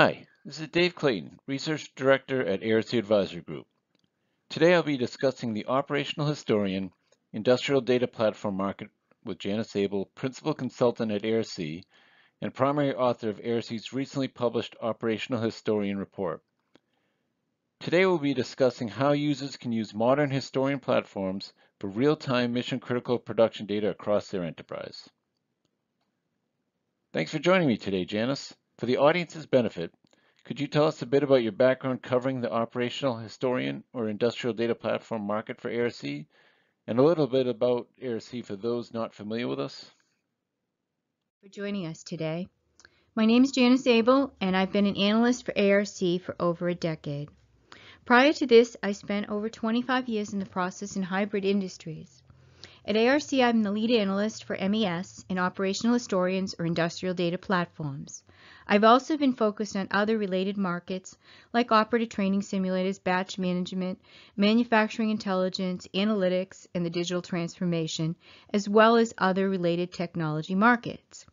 Hi, this is Dave Clayton, Research Director at ARC Advisory Group. Today I'll be discussing the Operational Historian, Industrial Data Platform Market with Janice Abel, Principal Consultant at ARC, and primary author of ARC's recently published Operational Historian report. Today we'll be discussing how users can use modern historian platforms for real-time mission-critical production data across their enterprise. Thanks for joining me today, Janice. For the audience's benefit, could you tell us a bit about your background covering the Operational Historian or Industrial Data Platform market for ARC, and a little bit about ARC for those not familiar with us? For joining us today. My name is Janice Abel, and I've been an analyst for ARC for over a decade. Prior to this, I spent over 25 years in the process and hybrid industries. At ARC, I'm the lead analyst for MES and Operational Historians or Industrial Data Platforms. I've also been focused on other related markets like operator training simulators, batch management, manufacturing intelligence, analytics, and the digital transformation, as well as other related technology markets.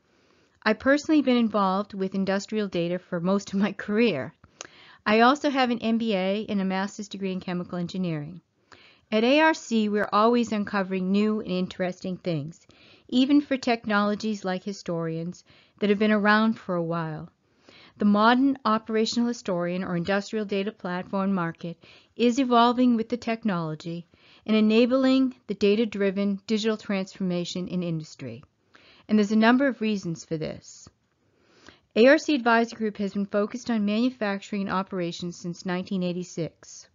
I've personally been involved with industrial data for most of my career. I also have an MBA and a master's degree in chemical engineering. At ARC, we're always uncovering new and interesting things, even for technologies like historians that have been around for a while. The modern operational historian or industrial data platform market is evolving with the technology and enabling the data-driven digital transformation in industry. And there's a number of reasons for this. ARC Advisory Group has been focused on manufacturing and operations since 1986.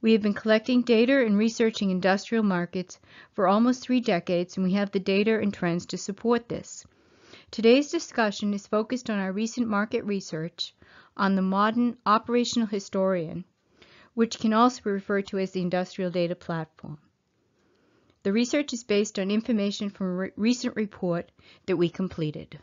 We have been collecting data and researching industrial markets for almost 3 decades, and we have the data and trends to support this. Today's discussion is focused on our recent market research on the modern operational historian, which can also be referred to as the industrial data platform. The research is based on information from a recent report that we completed.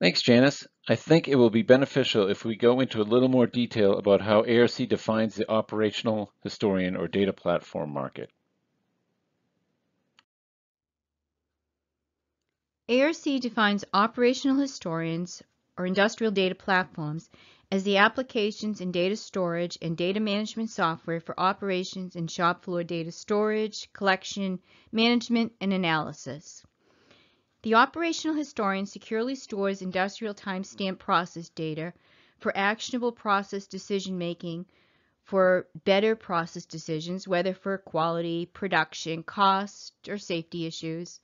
Thanks, Janice. I think it will be beneficial if we go into a little more detail about how ARC defines the operational historian or data platform market. ARC defines operational historians or industrial data platforms as the applications and data storage and data management software for operations and shop floor data storage, collection, management, and analysis. The operational historian securely stores industrial timestamp process data for actionable process decision-making for better process decisions, whether for quality, production, cost, or safety issues.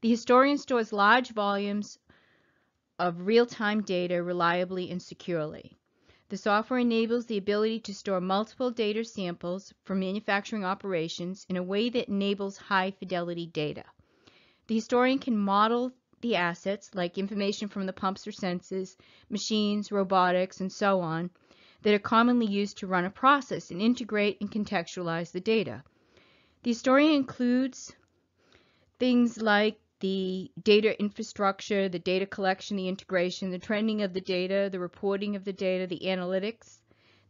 The historian stores large volumes of real-time data reliably and securely. The software enables the ability to store multiple data samples for manufacturing operations in a way that enables high-fidelity data. The historian can model the assets, like information from the pumps or sensors, machines, robotics, and so on, that are commonly used to run a process and integrate and contextualize the data. The historian includes things like the data infrastructure, the data collection, the integration, the trending of the data, the reporting of the data, the analytics,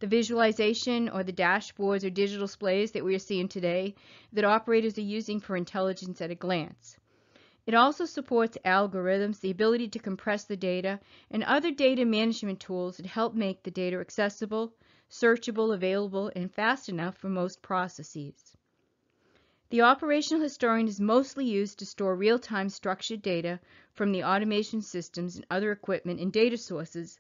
the visualization or the dashboards or digital displays that we are seeing today that operators are using for intelligence at a glance. It also supports algorithms, the ability to compress the data, and other data management tools that help make the data accessible, searchable, available, and fast enough for most processes. The operational historian is mostly used to store real-time structured data from the automation systems and other equipment and data sources,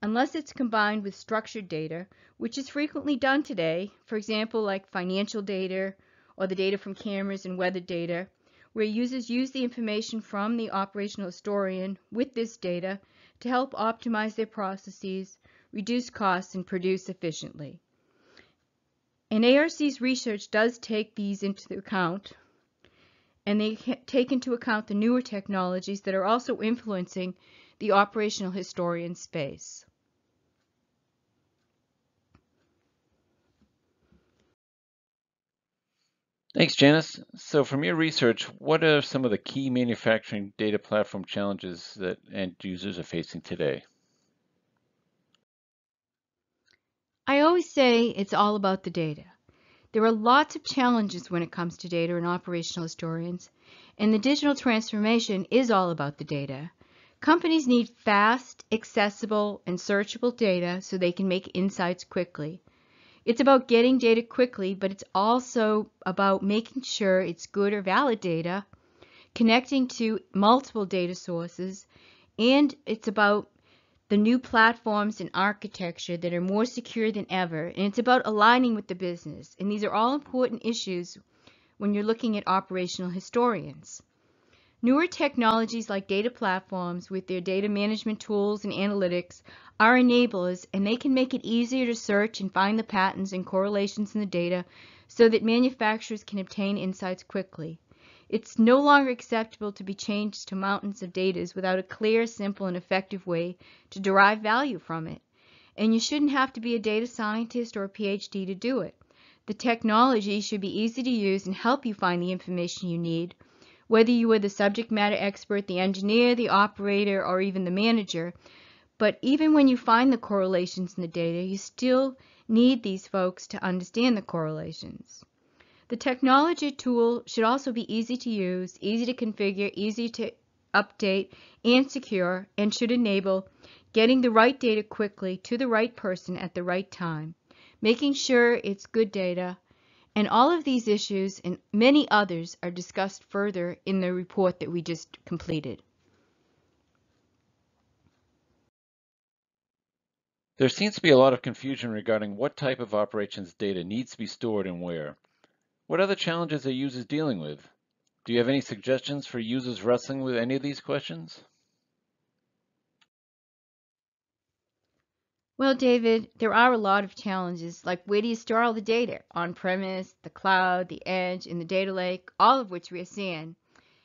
unless it's combined with structured data, which is frequently done today, for example, like financial data or the data from cameras and weather data, where users use the information from the operational historian with this data to help optimize their processes, reduce costs, and produce efficiently. And ARC's research does take these into account, and they take into account the newer technologies that are also influencing the operational historian space. Thanks, Janice. So from your research, what are some of the key manufacturing data platform challenges that end users are facing today? I always say it's all about the data. There are lots of challenges when it comes to data and operational historians, and the digital transformation is all about the data. Companies need fast, accessible, and searchable data so they can make insights quickly. It's about getting data quickly, but it's also about making sure it's good or valid data, connecting to multiple data sources, and it's about the new platforms and architecture that are more secure than ever, and it's about aligning with the business. And these are all important issues when you're looking at operational historians. Newer technologies like data platforms with their data management tools and analytics are enablers, and they can make it easier to search and find the patterns and correlations in the data so that manufacturers can obtain insights quickly. It's no longer acceptable to be changed to mountains of data without a clear, simple, and effective way to derive value from it. And you shouldn't have to be a data scientist or a PhD to do it. The technology should be easy to use and help you find the information you need, whether you are the subject matter expert, the engineer, the operator, or even the manager. But even when you find the correlations in the data, you still need these folks to understand the correlations. The technology tool should also be easy to use, easy to configure, easy to update, and secure, and should enable getting the right data quickly to the right person at the right time, making sure it's good data. And all of these issues and many others are discussed further in the report that we just completed. There seems to be a lot of confusion regarding what type of operations data needs to be stored and where. What other challenges are users dealing with? Do you have any suggestions for users wrestling with any of these questions? Well, David, there are a lot of challenges, like where do you store all the data? On-premise, the cloud, the edge, in the data lake, all of which we are seeing.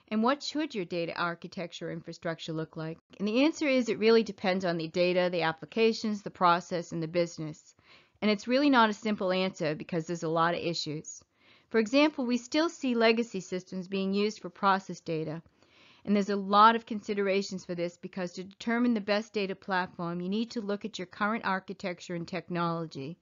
And what should your data architecture infrastructure look like? And the answer is it really depends on the data, the applications, the process, and the business. And it's really not a simple answer because there's a lot of issues. For example, we still see legacy systems being used for process data. And there's a lot of considerations for this because to determine the best data platform, you need to look at your current architecture and technology.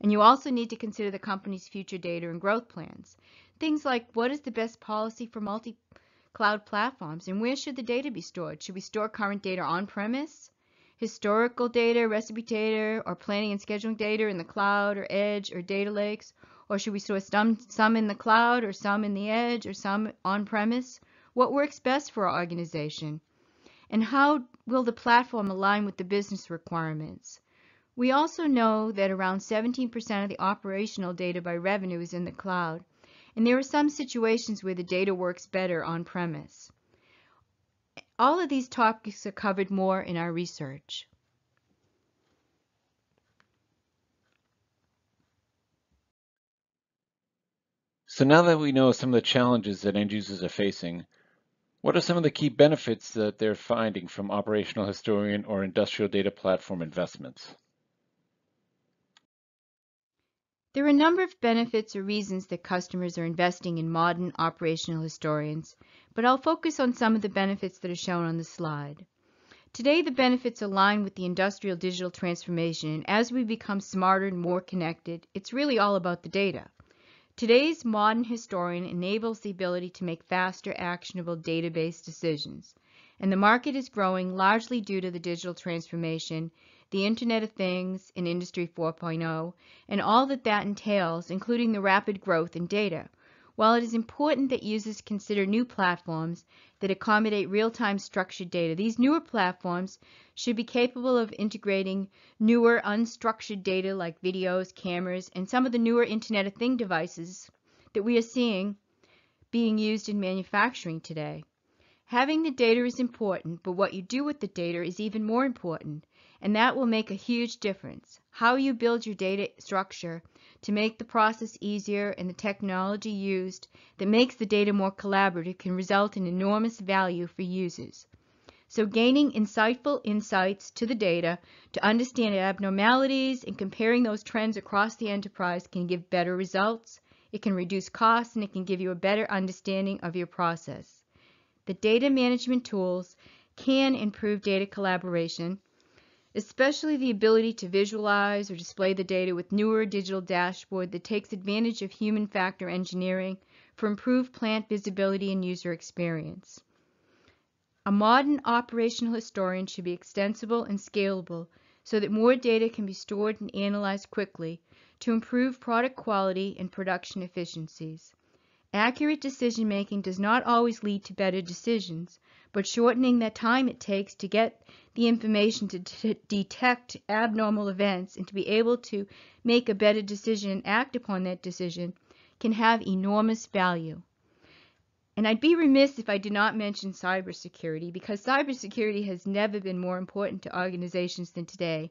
And you also need to consider the company's future data and growth plans. Things like, what is the best policy for multi-cloud platforms, and where should the data be stored? Should we store current data on-premise, historical data, recipe data, or planning and scheduling data in the cloud or edge or data lakes? Or should we store some in the cloud or some in the edge or some on-premise? What works best for our organization? And how will the platform align with the business requirements? We also know that around 17% of the operational data by revenue is in the cloud, and there are some situations where the data works better on-premise. All of these topics are covered more in our research. So now that we know some of the challenges that end users are facing, what are some of the key benefits that they're finding from operational historian or industrial data platform investments? There are a number of benefits or reasons that customers are investing in modern operational historians, but I'll focus on some of the benefits that are shown on the slide. Today, the benefits align with the industrial digital transformation, and as we become smarter and more connected, it's really all about the data. Today's modern historian enables the ability to make faster, actionable database decisions, and the market is growing largely due to the digital transformation, the Internet of Things, and Industry 4.0, and all that that entails, including the rapid growth in data. While it is important that users consider new platforms that accommodate real-time structured data, these newer platforms should be capable of integrating newer unstructured data like videos, cameras, and some of the newer Internet of Things devices that we are seeing being used in manufacturing today. Having the data is important, but what you do with the data is even more important, and that will make a huge difference. How you build your data structure to make the process easier and the technology used that makes the data more collaborative can result in enormous value for users. So gaining insightful insights to the data to understand abnormalities and comparing those trends across the enterprise can give better results, it can reduce costs, and it can give you a better understanding of your process. The data management tools can improve data collaboration, especially the ability to visualize or display the data with newer digital dashboard that takes advantage of human factor engineering for improved plant visibility and user experience. A modern operational historian should be extensible and scalable so that more data can be stored and analyzed quickly to improve product quality and production efficiencies. Accurate decision-making does not always lead to better decisions, but shortening the time it takes to get the information to detect abnormal events and to be able to make a better decision and act upon that decision can have enormous value. And I'd be remiss if I did not mention cybersecurity, because cybersecurity has never been more important to organizations than today.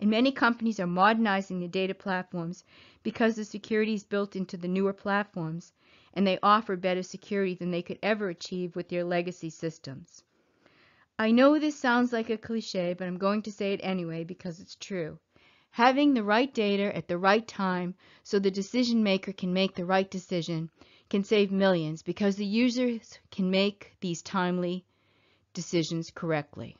And many companies are modernizing their data platforms because the security is built into the newer platforms, and they offer better security than they could ever achieve with their legacy systems. I know this sounds like a cliche, but I'm going to say it anyway because it's true. Having the right data at the right time so the decision maker can make the right decision can save millions because the users can make these timely decisions correctly.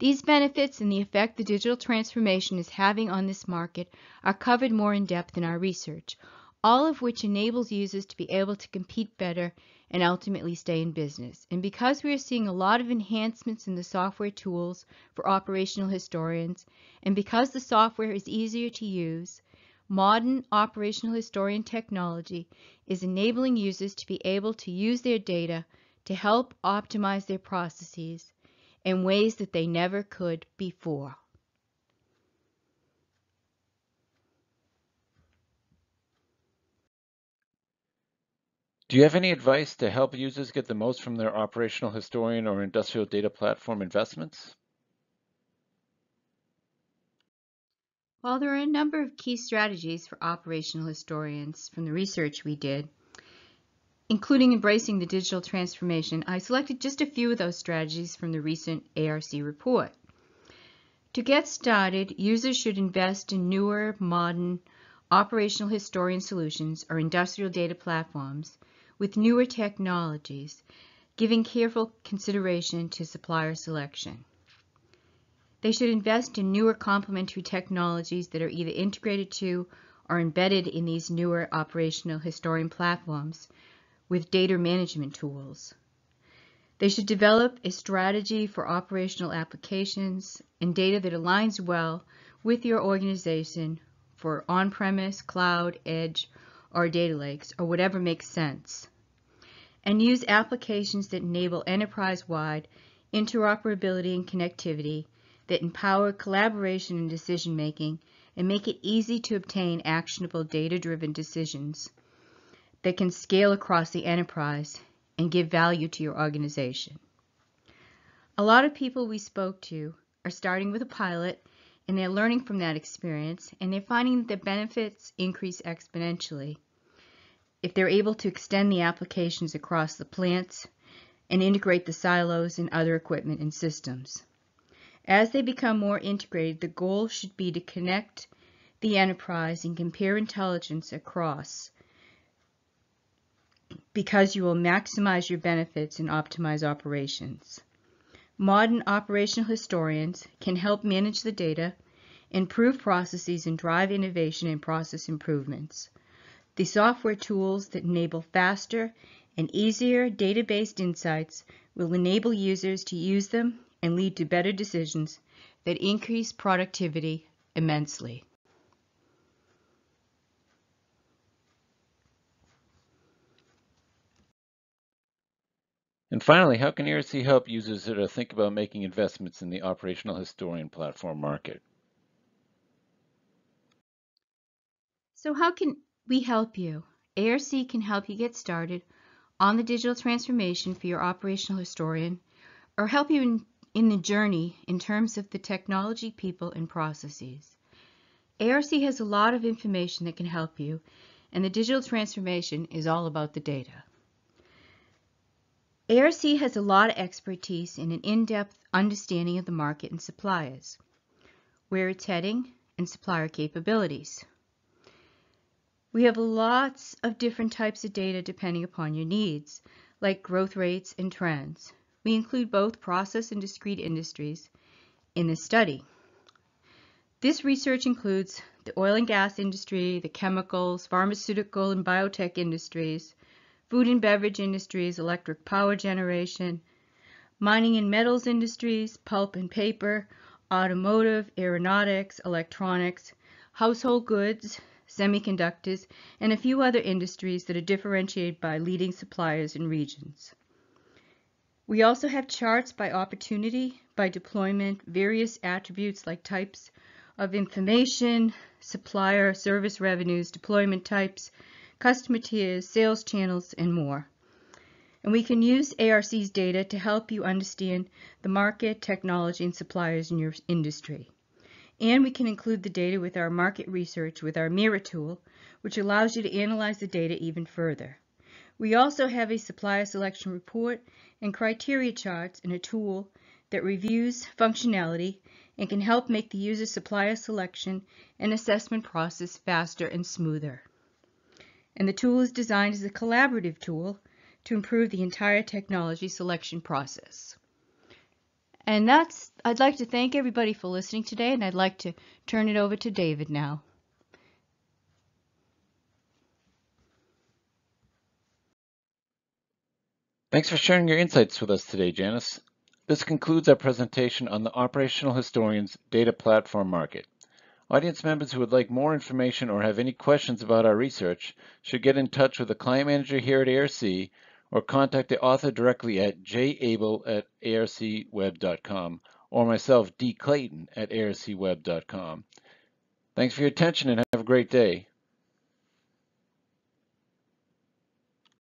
These benefits and the effect the digital transformation is having on this market are covered more in depth in our research, all of which enables users to be able to compete better and ultimately stay in business. And because we are seeing a lot of enhancements in the software tools for operational historians, and because the software is easier to use, modern operational historian technology is enabling users to be able to use their data to help optimize their processes in ways that they never could before. Do you have any advice to help users get the most from their operational historian or industrial data platform investments? While there are a number of key strategies for operational historians from the research we did, including embracing the digital transformation, I selected just a few of those strategies from the recent ARC report. To get started, users should invest in newer, modern operational historian solutions or industrial data platforms with newer technologies, giving careful consideration to supplier selection. They should invest in newer complementary technologies that are either integrated to or embedded in these newer operational historian platforms with data management tools. They should develop a strategy for operational applications and data that aligns well with your organization for on-premise, cloud, edge, or data lakes, or whatever makes sense, and use applications that enable enterprise-wide interoperability and connectivity that empower collaboration and decision-making and make it easy to obtain actionable data-driven decisions that can scale across the enterprise and give value to your organization. A lot of people we spoke to are starting with a pilot, and they're learning from that experience, and they're finding that the benefits increase exponentially if they're able to extend the applications across the plants and integrate the silos and other equipment and systems. As they become more integrated, the goal should be to connect the enterprise and compare intelligence across, because you will maximize your benefits and optimize operations. Modern operational historians can help manage the data, improve processes, and drive innovation and process improvements. The software tools that enable faster and easier data-based insights will enable users to use them and lead to better decisions that increase productivity immensely. And finally, how can ARC help users that are thinking about making investments in the operational historian platform market? So how can we help you? ARC can help you get started on the digital transformation for your operational historian, or help you in the journey in terms of the technology, people, and processes. ARC has a lot of information that can help you, and the digital transformation is all about the data. ARC has a lot of expertise in an in-depth understanding of the market and suppliers, where it's heading, and supplier capabilities. We have lots of different types of data depending upon your needs, like growth rates and trends. We include both process and discrete industries, in this study. This research includes the oil and gas industry, the chemicals, pharmaceutical and biotech industries, food and beverage industries, electric power generation, mining and metals industries, pulp and paper, automotive, aeronautics, electronics, household goods, semiconductors, and a few other industries that are differentiated by leading suppliers and regions. We also have charts by opportunity, by deployment, various attributes like types of information, supplier, service revenues, deployment types, customer tiers, sales channels, and more. And we can use ARC's data to help you understand the market, technology, and suppliers in your industry. And we can include the data with our market research with our MIRA tool, which allows you to analyze the data even further. We also have a supplier selection report and criteria charts in a tool that reviews functionality and can help make the user supplier selection and assessment process faster and smoother. And the tool is designed as a collaborative tool to improve the entire technology selection process. And I'd like to thank everybody for listening today, and I'd like to turn it over to David now. Thanks for sharing your insights with us today, Janice. This concludes our presentation on the Operational Historian's Data Platform Market. Audience members who would like more information or have any questions about our research should get in touch with the client manager here at ARC or contact the author directly at jabel@arcweb.com or myself, dclayton@arcweb.com. Thanks for your attention and have a great day.